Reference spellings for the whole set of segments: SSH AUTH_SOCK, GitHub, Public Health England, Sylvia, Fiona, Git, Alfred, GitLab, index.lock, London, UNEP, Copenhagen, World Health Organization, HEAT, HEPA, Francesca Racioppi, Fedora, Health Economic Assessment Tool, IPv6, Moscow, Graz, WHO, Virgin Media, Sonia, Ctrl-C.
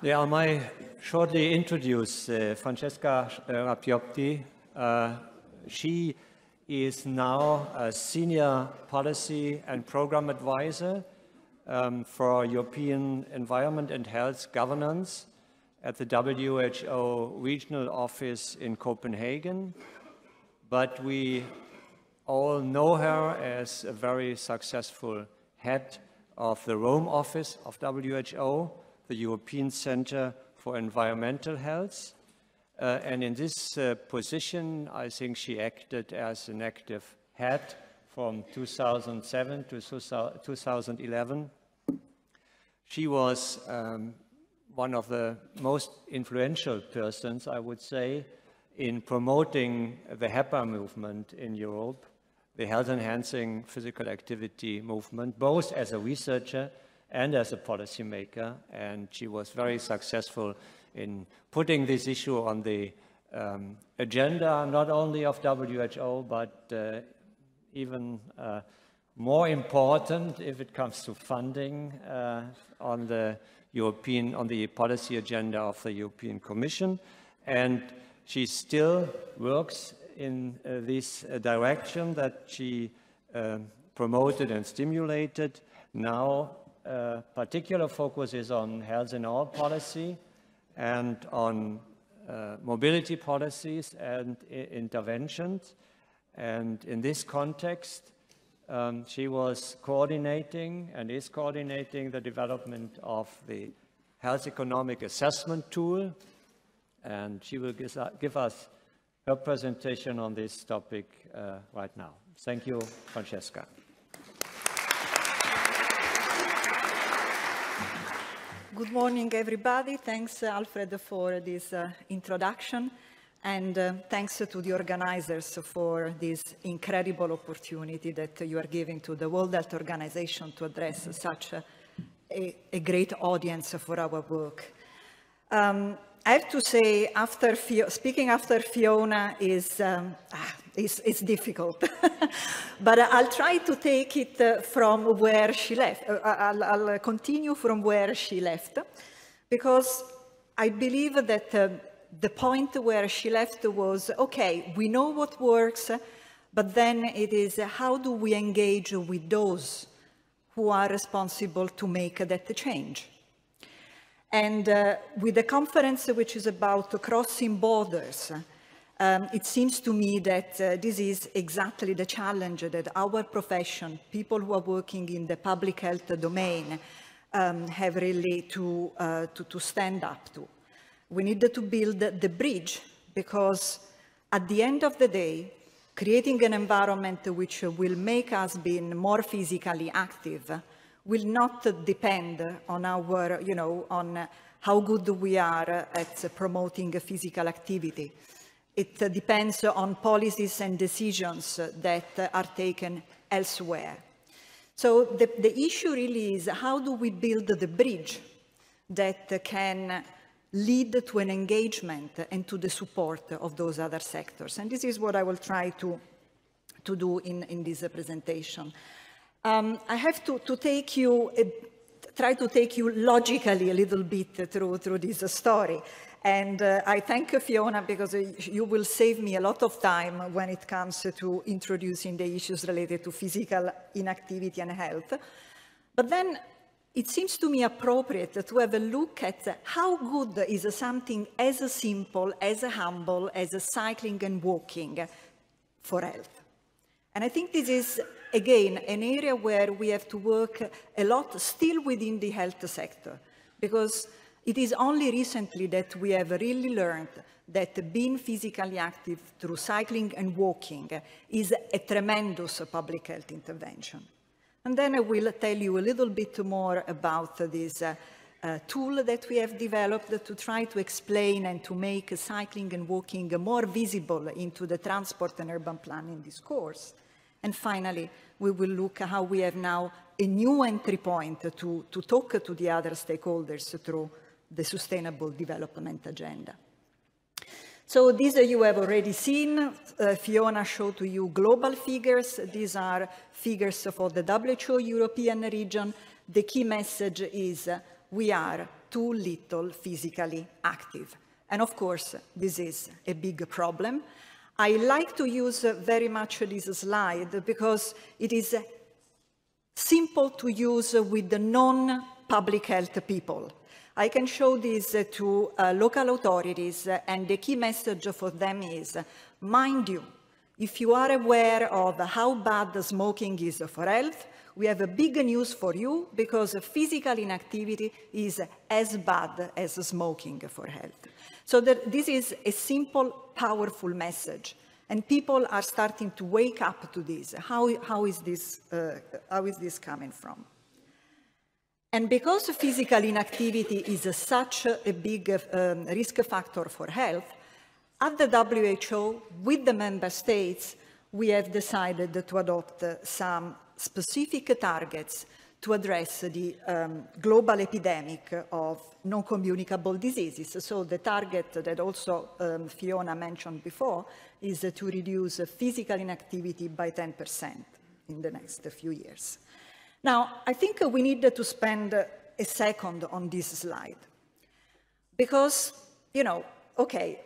Yeah, I might shortly introduce Francesca Racioppi. She is now a senior policy and program advisor for European Environment and Health Governance at the WHO Regional Office in Copenhagen. But we all know her as a very successful head of the Rome office of WHO, the European Center for Environmental Health. And in this position, I think she acted as an active head from 2007 to 2011. She was one of the most influential persons, I would say, in promoting the HEPA movement in Europe, the health-enhancing physical activity movement, both as a researcher and as a policymaker. And she was very successful in putting this issue on the agenda, not only of WHO, but even more important if it comes to funding on the policy agenda of the European Commission. And she still works in this direction that she promoted and stimulated. Now, particular focus is on health in all policy and on mobility policies and interventions. And in this context, she was coordinating and is coordinating the development of the health economic assessment tool. And she will give us her presentation on this topic right now. Thank you, Francesca. Good morning, everybody. Thanks, Alfred, for this introduction. And thanks to the organizers for this incredible opportunity that you are giving to the World Health Organization to address such a great audience for our work. I have to say, after speaking after Fiona is difficult, but I'll try to take it from where she left. I'll continue from where she left, because I believe that the point where she left was, okay, we know what works, but then it is how do we engage with those who are responsible to make that change? And with the conference, which is about crossing borders, it seems to me that this is exactly the challenge that our profession, people who are working in the public health domain, have really to stand up to. We need to build the bridge, because at the end of the day, creating an environment which will make us be more physically active will not depend on our, you know, on how good we are at promoting physical activity. It depends on policies and decisions that are taken elsewhere. So the issue really is, how do we build the bridge that can lead to an engagement and to the support of those other sectors? And this is what I will try to do in this presentation. I have try to take you logically a little bit through this story. And I thank Fiona, because you will save me a lot of time when it comes to introducing the issues related to physical inactivity and health. But then it seems to me appropriate to have a look at how good is something as simple, as humble, as cycling and walking for health. And I think this is, again, an area where we have to work a lot still within the health sector, because it is only recently that we have really learned that being physically active through cycling and walking is a tremendous public health intervention. And then I will tell you a little bit more about this tool that we have developed to try to explain and to make cycling and walking more visible into the transport and urban planning discourse. And finally, we will look at how we have now a new entry point to talk to the other stakeholders through the Sustainable Development Agenda. So these you have already seen. Fiona showed to you global figures. These are figures for the WHO European region. The key message is we are too little physically active. And of course, this is a big problem. I like to use very much this slide because it is simple to use with the non-public health people. I can show this to local authorities, and the key message for them is, mind you, if you are aware of how bad smoking is for health, we have a big news for you because physical inactivity is as bad as smoking for health. So this is a simple, powerful message, and people are starting to wake up to this. How is this coming from? And because physical inactivity is such a big risk factor for health, at the WHO, with the member states, we have decided to adopt some specific targets to address the global epidemic of non-communicable diseases. So the target that also Fiona mentioned before is to reduce physical inactivity by 10% in the next few years. Now, I think we need to spend a second on this slide because, you know, okay,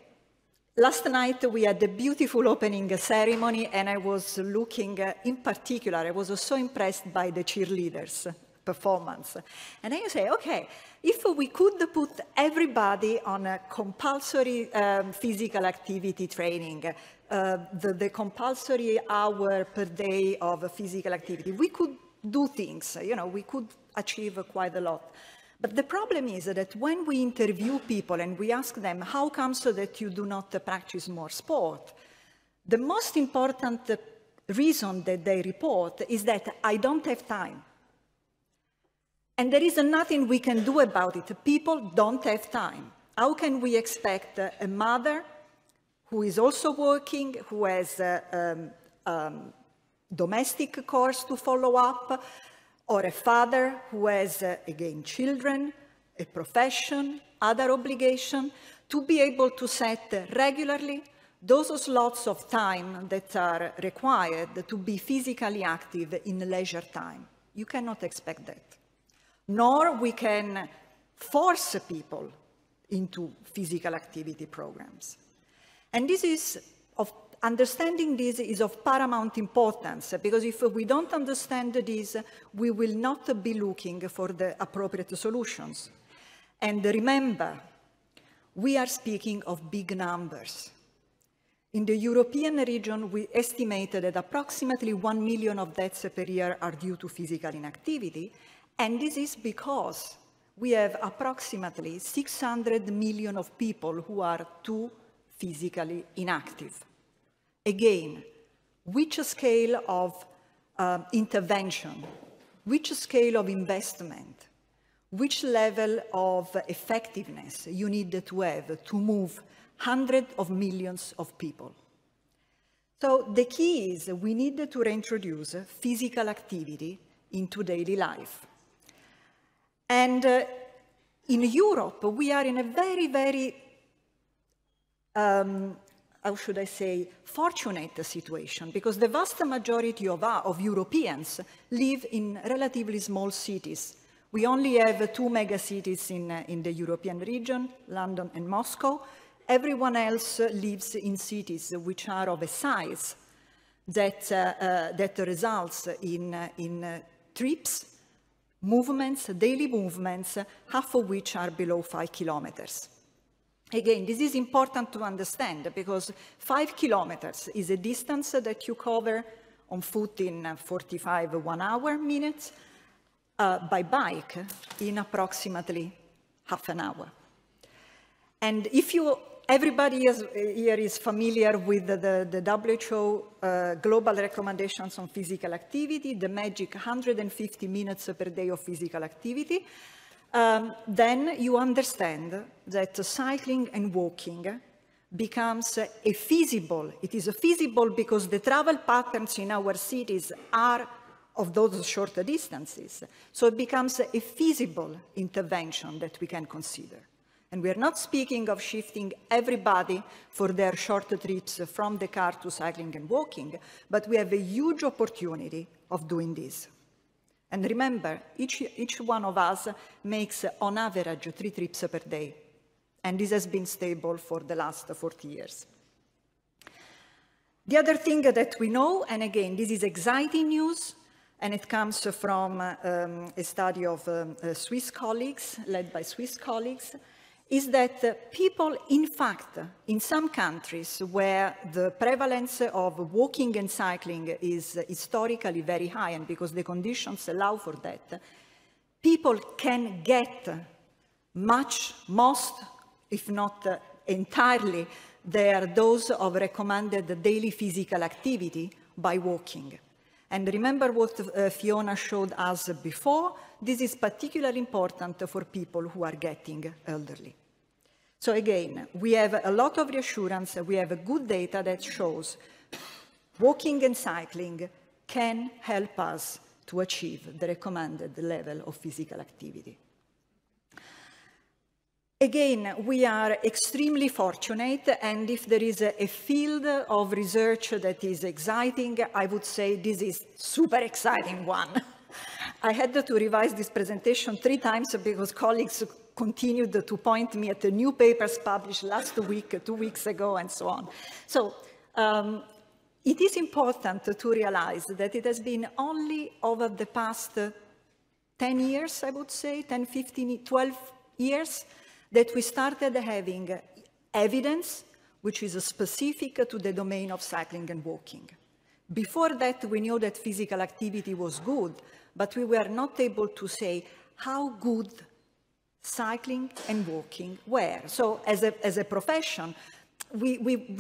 last night we had a beautiful opening ceremony, and I was looking in particular, I was so impressed by the cheerleaders' performance. And I say, okay, if we could put everybody on a compulsory physical activity training, the compulsory hour per day of physical activity, we could do things, you know, we could achieve quite a lot. But the problem is that when we interview people and we ask them, how comes so that you do not practice more sport? The most important reason that they report is that I don't have time. And there is nothing we can do about it. People don't have time. How can we expect a mother who is also working, who has domestic chores to follow up, or a father who has, again, children, a profession, other obligation, to be able to set regularly those slots of time that are required to be physically active in leisure time? You cannot expect that. Nor we can force people into physical activity programs. And this is of understanding this is of paramount importance, because if we don't understand this, we will not be looking for the appropriate solutions. And remember, we are speaking of big numbers. In the European region, we estimated that approximately 1 million of deaths per year are due to physical inactivity, and this is because we have approximately 600 million of people who are too physically inactive. Again, which scale of intervention, which scale of investment, which level of effectiveness you need to have to move hundreds of millions of people? So the key is we need to reintroduce physical activity into daily life. And in Europe, we are in a very, very how should I say, fortunate situation, because the vast majority of Europeans live in relatively small cities. We only have two mega cities in the European region, London and Moscow. Everyone else lives in cities which are of a size that, that results in trips, movements, daily movements, half of which are below 5 kilometers. Again, this is important to understand because 5 kilometers is a distance that you cover on foot in 45 minutes, by bike in approximately half an hour. And if you, everybody is, here is familiar with the WHO global recommendations on physical activity, the magic 150 minutes per day of physical activity, then you understand that cycling and walking becomes a feasible. It is a feasible because the travel patterns in our cities are of those shorter distances. So it becomes a feasible intervention that we can consider. And we are not speaking of shifting everybody for their short trips from the car to cycling and walking, but we have a huge opportunity of doing this. And remember, each one of us makes, on average, 3 trips per day. And this has been stable for the last 40 years. The other thing that we know, and again, this is exciting news, and it comes from a study of Swiss colleagues, led by Swiss colleagues, is that people, in fact, in some countries where the prevalence of walking and cycling is historically very high, and because the conditions allow for that, people can get most, if not entirely, their dose of recommended daily physical activity by walking. And remember what Fiona showed us before, this is particularly important for people who are getting elderly. So again, we have a lot of reassurance, we have good data that shows walking and cycling can help us to achieve the recommended level of physical activity. Again, we are extremely fortunate, and if there is a field of research that is exciting, I would say this is super exciting one. I had to revise this presentation 3 times because colleagues continued to point me at the new papers published last week, 2 weeks ago, and so on. So it is important to realize that it has been only over the past 10 years, I would say, 10, 15, 12 years, that we started having evidence which is specific to the domain of cycling and walking. Before that, we knew that physical activity was good, but we were not able to say how good cycling and walking were. So as a profession, we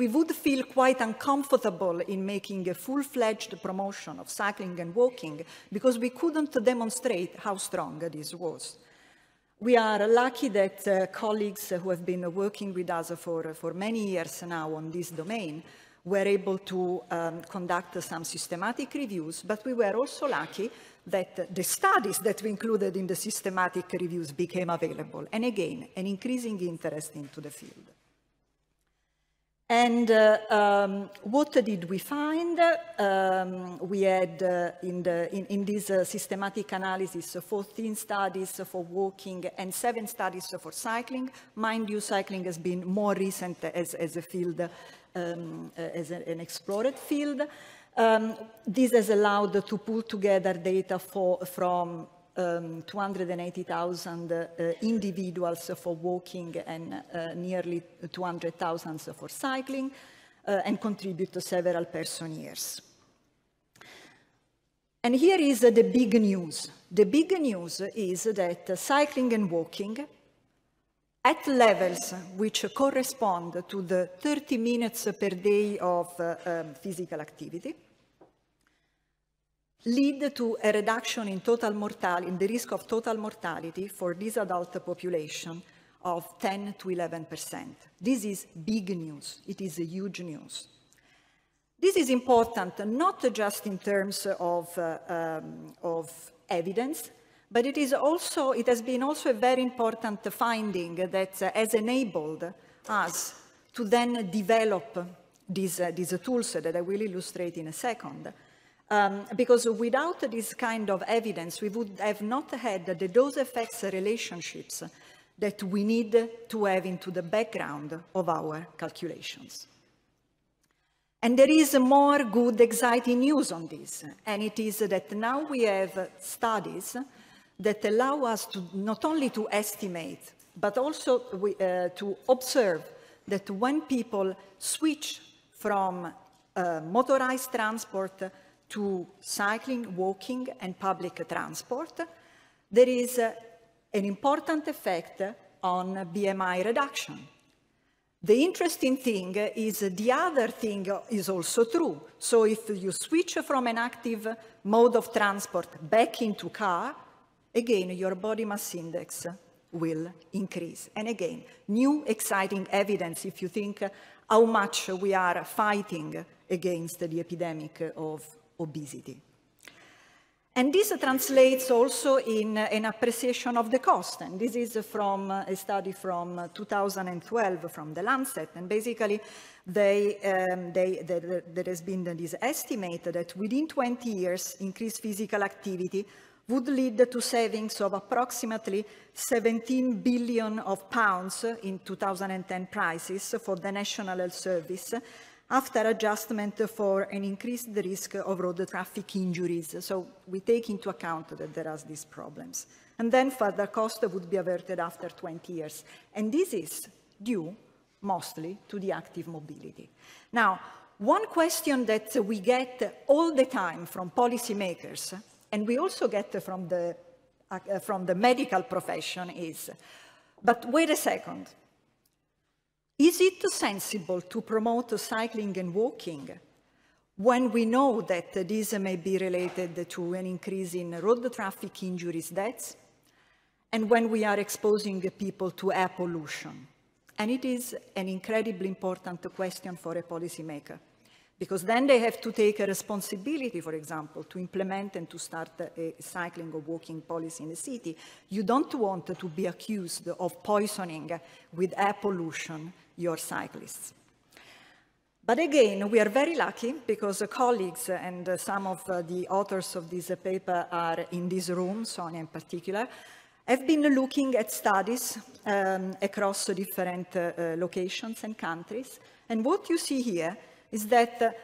would feel quite uncomfortable in making a full-fledged promotion of cycling and walking because we couldn't demonstrate how strong this was. We are lucky that colleagues who have been working with us for many years now on this domain were able to conduct some systematic reviews, but we were also lucky that the studies that we included in the systematic reviews became available, and again, an increasing interest into the field. And what did we find? We had in this systematic analysis 14 studies for walking and 7 studies for cycling. Mind you, cycling has been more recent as a field, as an explored field. This has allowed to pull together data from 280,000 individuals for walking and nearly 200,000 for cycling and contribute to several person years. And here is the big news. The big news is that cycling and walking at levels which correspond to the 30 minutes per day of physical activity lead to a reduction in total mortality, in the risk of total mortality for this adult population of 10% to 11%. This is big news. It is a huge news. This is important not just in terms of evidence, but it is also, it has been also a very important finding that has enabled us to then develop these tools that I will illustrate in a second. Because without this kind of evidence, we would have not had the dose-effects relationships that we need to have into the background of our calculations. And there is more good, exciting news on this, and it is that now we have studies that allow us to not only to estimate, but also to observe that when people switch from motorized transport to cycling, walking, and public transport, there is an important effect on BMI reduction. The interesting thing is the other thing is also true. So if you switch from an active mode of transport back into car, again, your body mass index will increase. And again, new exciting evidence if you think how much we are fighting against the epidemic of obesity. And this translates also in an appreciation of the cost. And this is from a study from 2012 from The Lancet. And basically, there has been this estimate that within 20 years, increased physical activity would lead to savings of approximately £17 billion in 2010 prices for the National Health Service, after adjustment for an increased risk of road traffic injuries. So we take into account that there are these problems. And then further cost would be averted after 20 years. And this is due mostly to the active mobility. Now, one question that we get all the time from policymakers, and we also get from the medical profession, is, but wait a second, is it sensible to promote cycling and walking when we know that this may be related to an increase in road traffic injuries, deaths, and when we are exposing people to air pollution? And it is an incredibly important question for a policymaker, because then they have to take a responsibility, for example, to implement and to start a cycling or walking policy in the city. You don't want to be accused of poisoning with air pollution your cyclists. But again, we are very lucky because colleagues and some of the authors of this paper are in this room, Sonia in particular, have been looking at studies across different locations and countries. And what you see here is that,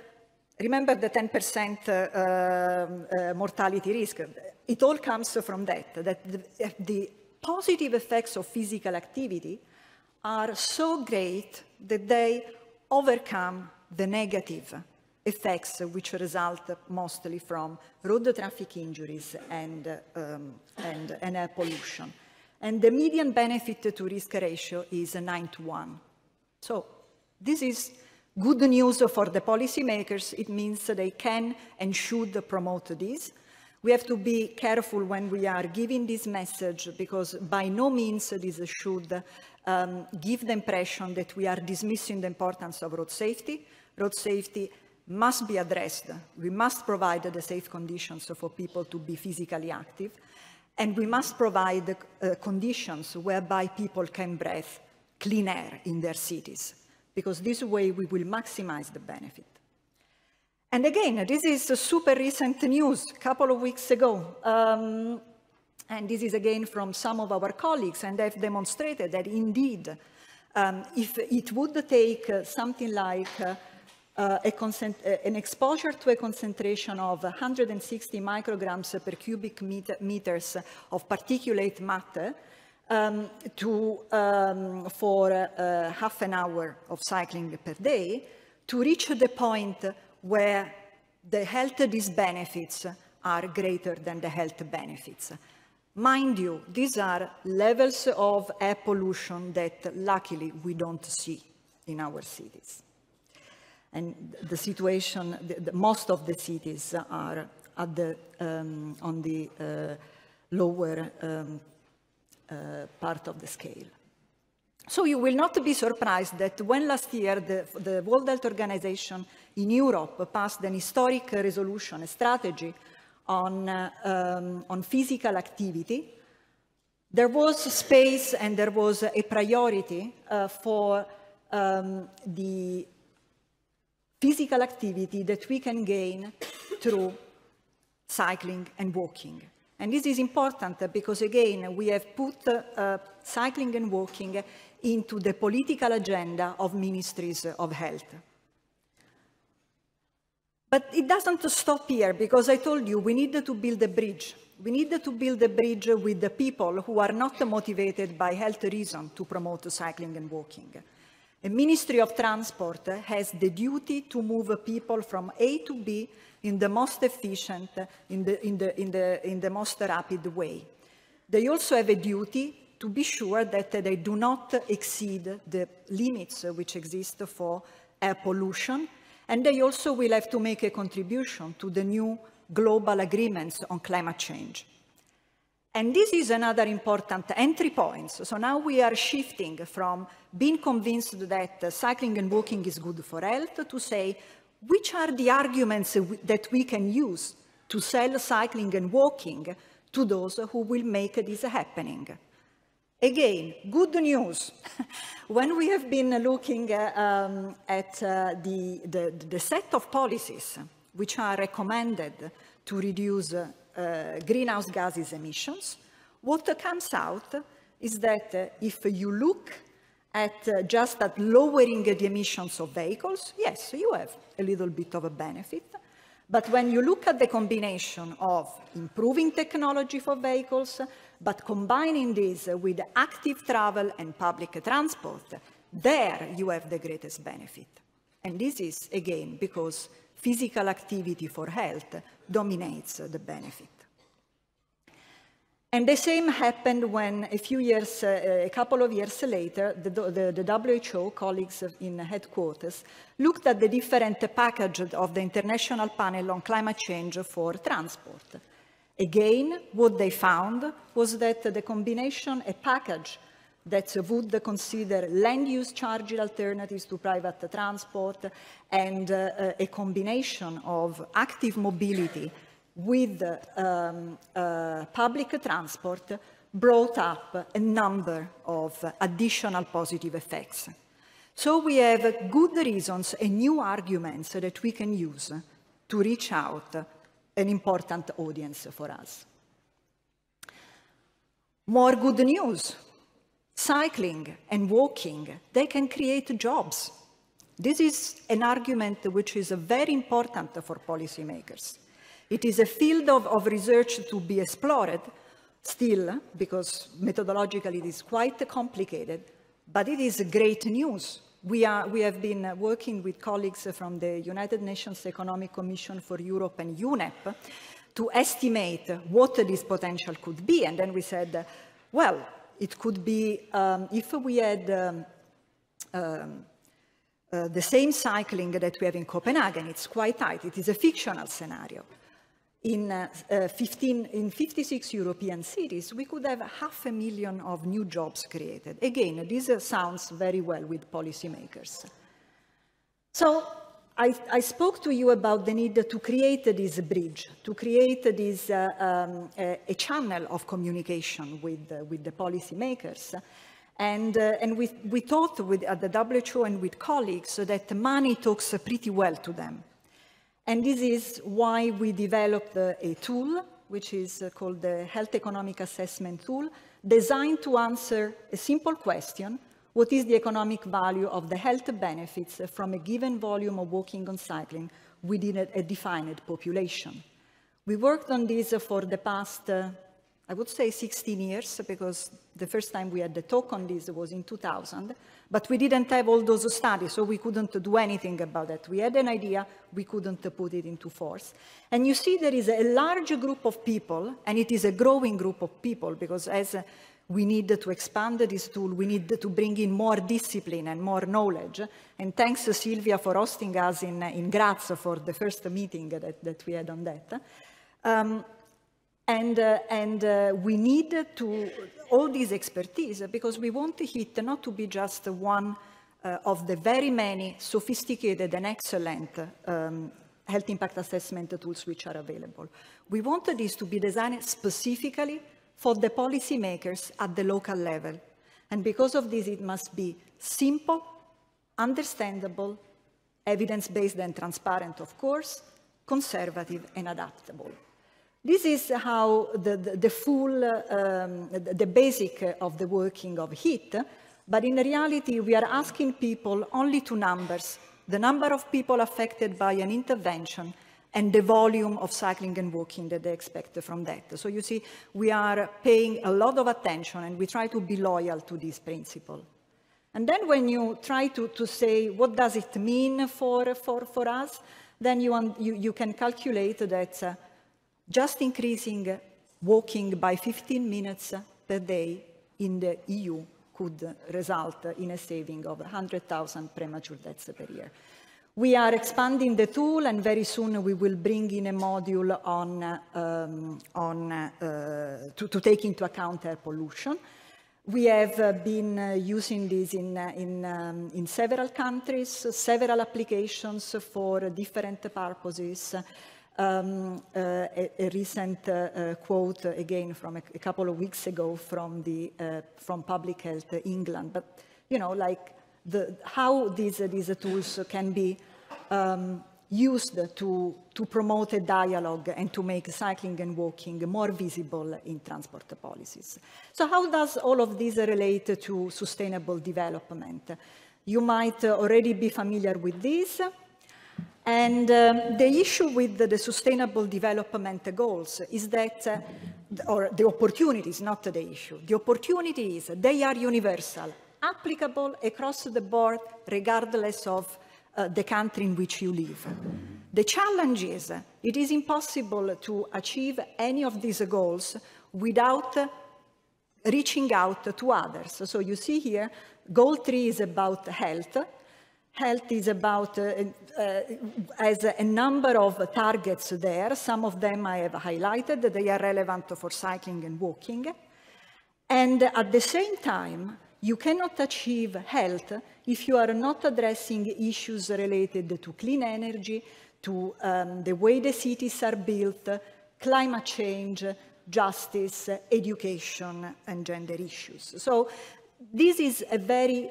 remember the 10% mortality risk, it all comes from that the positive effects of physical activity are so great that they overcome the negative effects which result mostly from road traffic injuries and air pollution. And the median benefit to risk ratio is 9:1. So this is good news for the policymakers. It means they can and should promote this. We have to be careful when we are giving this message, because by no means this should give the impression that we are dismissing the importance of road safety. Road safety must be addressed. We must provide the safe conditions for people to be physically active, and we must provide conditions whereby people can breathe clean air in their cities, because this way we will maximize the benefit. And again, this is super recent news, a couple of weeks ago. And this is again from some of our colleagues, and they've demonstrated that indeed, if it would take something like an exposure to a concentration of 160 micrograms per cubic meters of particulate matter for half an hour of cycling per day, to reach the point where the health disbenefits are greater than the health benefits. Mind you, these are levels of air pollution that luckily we don't see in our cities. And the situation, most of the cities are at the, on the lower part of the scale. So you will not be surprised that when last year the World Health Organization in Europe passed an historic resolution, a strategy on physical activity, there was space and there was a priority for the physical activity that we can gain through cycling and walking. And this is important because, again, we have put cycling and walking into the political agenda of ministries of health. But it doesn't stop here, because I told you we need to build a bridge. We need to build a bridge with the people who are not motivated by health reason to promote cycling and walking. The Ministry of Transport has the duty to move people from A to B in the most efficient, in the most rapid way. They also have a duty to be sure that they do not exceed the limits which exist for air pollution, and they also will have to make a contribution to the new global agreements on climate change. And this is another important entry point. So now we are shifting from being convinced that cycling and walking is good for health to say, which are the arguments that we can use to sell cycling and walking to those who will make this happening? Again, good news. When we have been looking at the set of policies which are recommended to reduce greenhouse gases emissions. What comes out is that if you look at just at lowering the emissions of vehicles, yes, you have a little bit of a benefit. But when you look at the combination of improving technology for vehicles, but combining this with active travel and public transport, there you have the greatest benefit. And this is, again, because physical activity for health dominates the benefit. And the same happened when a couple of years later, the WHO colleagues in headquarters looked at the different packages of the International Panel on Climate Change for Transport. Again, what they found was that the combination, a package that would consider land-use charging alternatives to private transport and a combination of active mobility with public transport brought up a number of additional positive effects. So we have good reasons and new arguments that we can use to reach out an important audience for us. More good news. Cycling and walking, they can create jobs. This is an argument which is very important for policymakers. It is a field of research to be explored still, because methodologically it is quite complicated, but it is great news. We have been working with colleagues from the United Nations Economic Commission for Europe and UNEP to estimate what this potential could be. And then we said, well, it could be if we had the same cycling that we have in Copenhagen. It's quite tight. It is a fictional scenario. In 56 European cities, we could have 500,000 of new jobs created. Again, this sounds very well with policymakers. So I spoke to you about the need to create this bridge, to create this, a channel of communication with the policymakers. And we thought at the WHO and with colleagues that money talks pretty well to them. And this is why we developed a tool, which is called the Health Economic Assessment Tool, designed to answer a simple question: what is the economic value of the health benefits from a given volume of walking and cycling within a defined population? We worked on this for the past, I would say 16 years, because the first time we had the talk on this was in 2000, but we didn't have all those studies, so we couldn't do anything about that. We had an idea, we couldn't put it into force. And you see there is a large group of people, and it is a growing group of people, because as we need to expand this tool, we need to bring in more discipline and more knowledge. And thanks to Sylvia for hosting us in Graz for the first meeting that we had on that. We need to all this expertise, because we want HEAT not to be just one of the very many sophisticated and excellent health impact assessment tools which are available. We want this to be designed specifically for the policymakers at the local level. And because of this, it must be simple, understandable, evidence-based and transparent, of course, conservative and adaptable. This is how the basic of the working of HEAT, but in reality we are asking people only two numbers: the number of people affected by an intervention and the volume of cycling and walking that they expect from that. So you see, we are paying a lot of attention and we try to be loyal to this principle. And then when you try to say what does it mean for us, then you can calculate that just increasing walking by 15 minutes per day in the EU could result in a saving of 100,000 premature deaths per year. We are expanding the tool, and very soon we will bring in a module to take into account air pollution. We have been using this in several countries, several applications for different purposes. A recent quote, again, from a couple of weeks ago from Public Health England. But, you know, like how these tools can be used to promote a dialogue and to make cycling and walking more visible in transport policies. So how does all of this relate to sustainable development? You might already be familiar with this. And the issue with the Sustainable Development Goals is that, or the opportunities, not the issue. The opportunity is they are universal, applicable across the board, regardless of the country in which you live. The challenge is it is impossible to achieve any of these goals without reaching out to others. So you see here, goal 3 is about health. Health is about, has a number of targets there. Some of them I have highlighted. They are relevant for cycling and walking. And at the same time, you cannot achieve health if you are not addressing issues related to clean energy, to the way the cities are built, climate change, justice, education, and gender issues. So this is a very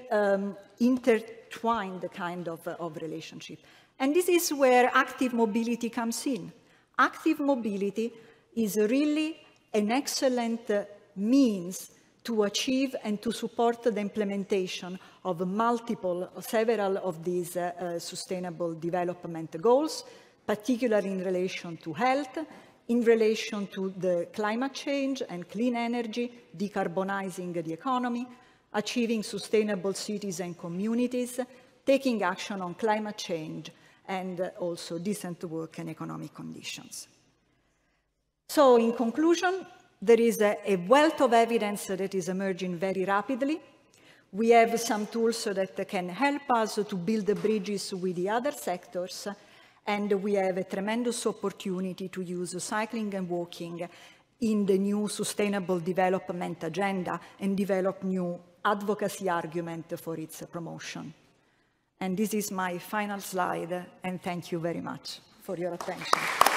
intertwined kind of relationship. And this is where active mobility comes in. Active mobility is really an excellent means to achieve and to support the implementation of several of these sustainable development goals, particularly in relation to health, in relation to the climate change and clean energy, decarbonizing the economy, achieving sustainable cities and communities, taking action on climate change, and also decent work and economic conditions. So in conclusion, there is a wealth of evidence that is emerging very rapidly. We have some tools that can help us to build the bridges with the other sectors, and we have a tremendous opportunity to use cycling and walking in the new sustainable development agenda and develop new advocacy argument for its promotion. And this is my final slide, and thank you very much for your attention.